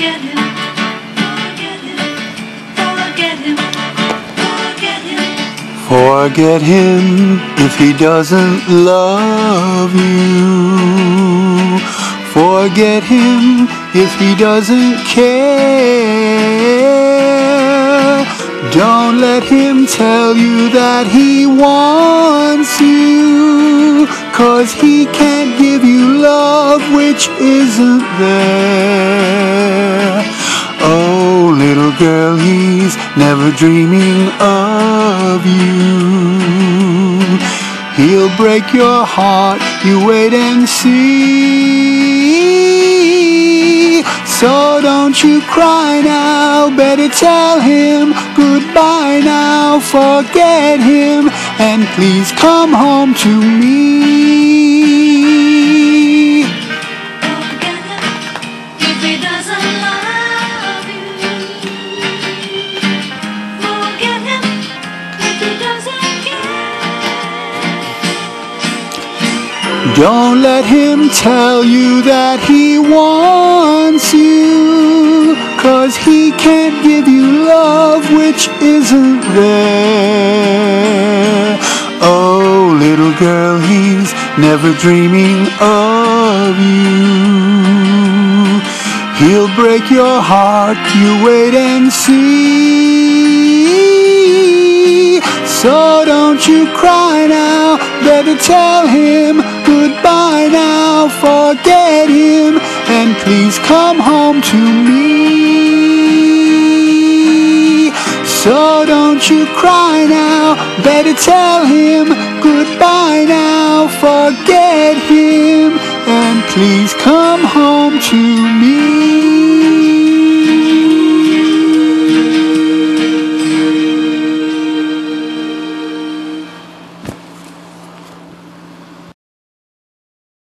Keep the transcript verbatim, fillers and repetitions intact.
Forget him, forget him, forget him, forget him. Forget him if he doesn't love you. Forget him if he doesn't care. Don't let him tell you that he wants you, 'cause he can't give you love which isn't there. Oh, little girl, he's never dreaming of you. He'll break your heart, you wait and see. So don't you cry now, better tell him goodbye now. Forget him and please come home to me. Don't let him tell you that he wants you, 'cause he can't give you love which isn't there. Oh, little girl, he's never dreaming of you. He'll break your heart, you wait and see. So don't you cry now, better tell him goodbye now. Forget him and please come home to me. So don't you cry now, better tell him goodbye now. Forget him and please come home to me.